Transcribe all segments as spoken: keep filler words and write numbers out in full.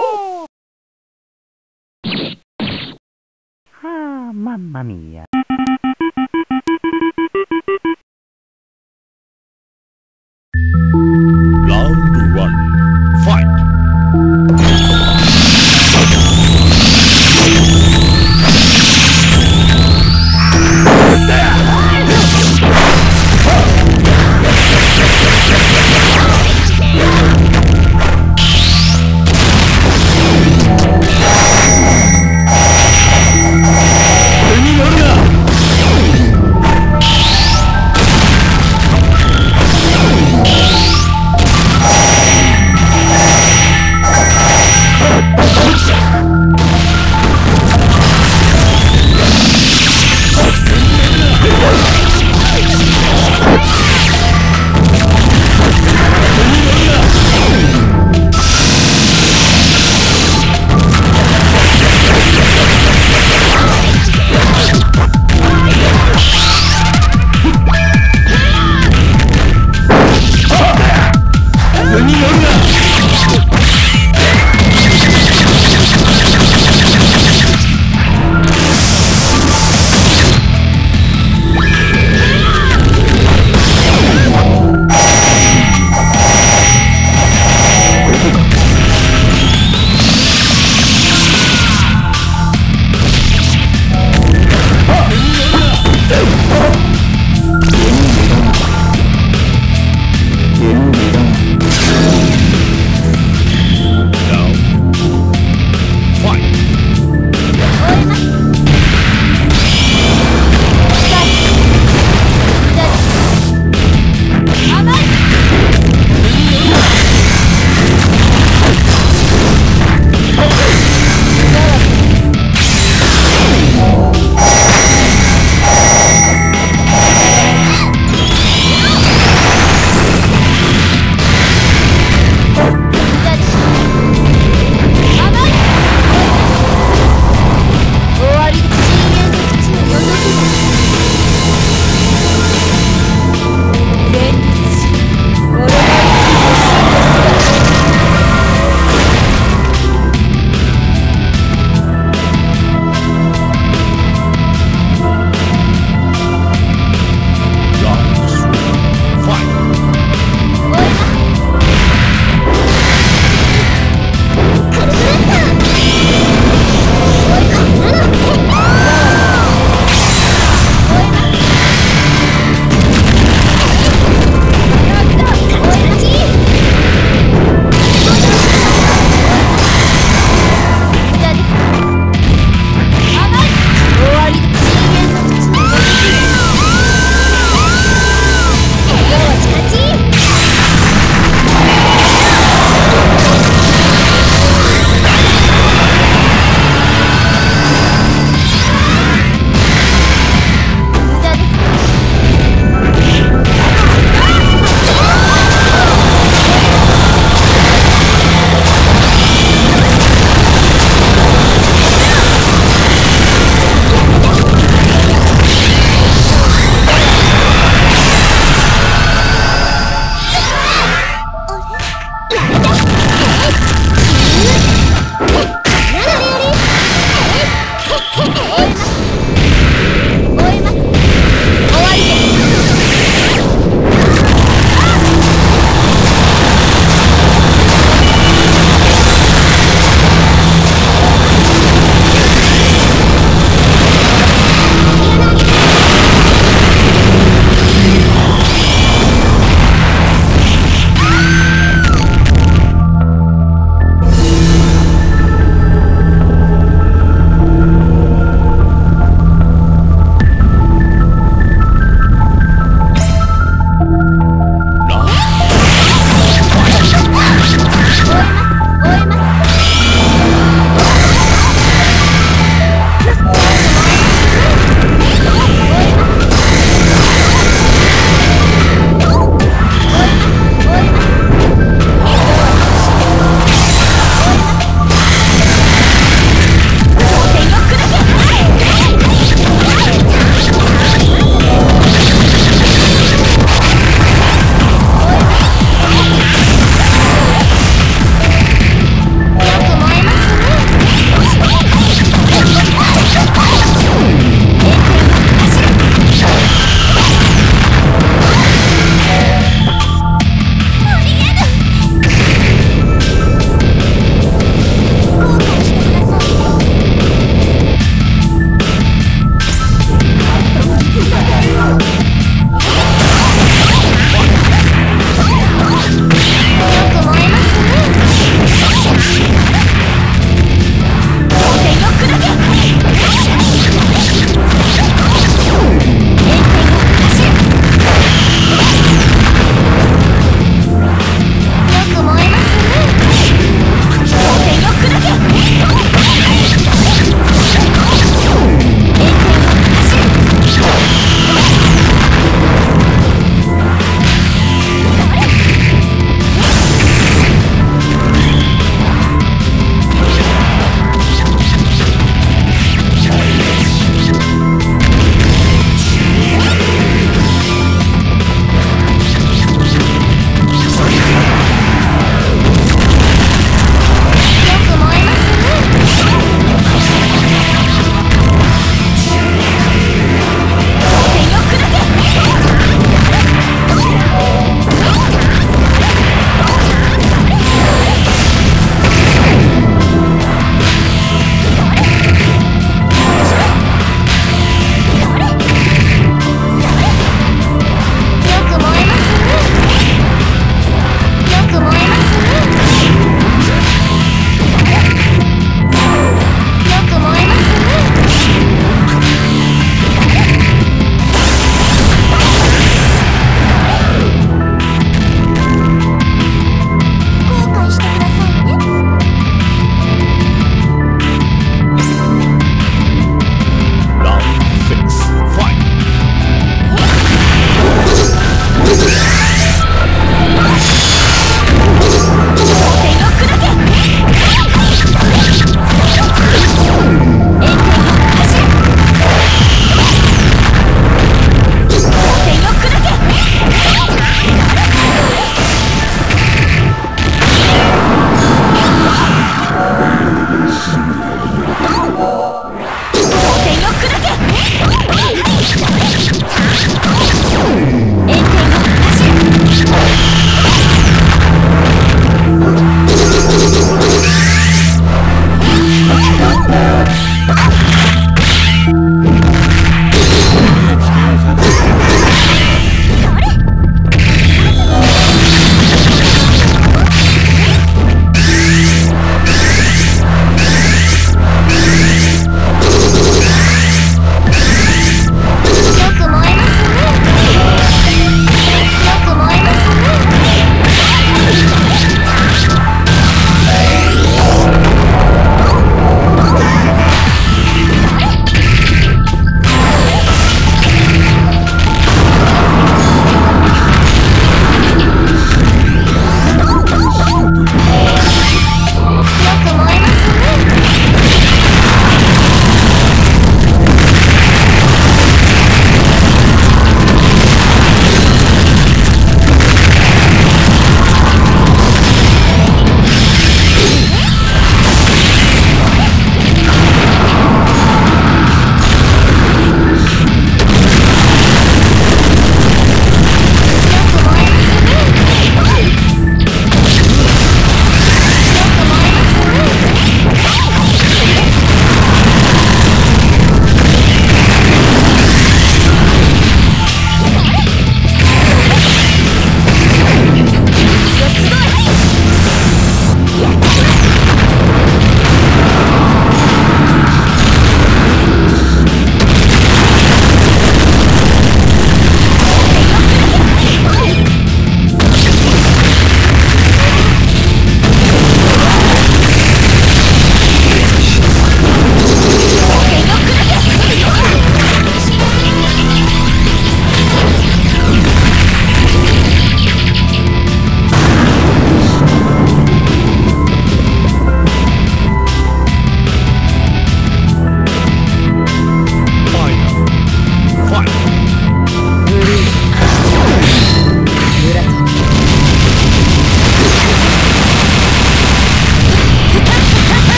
Oh. Ah, mamma mia. Round one, fight!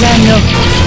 I know.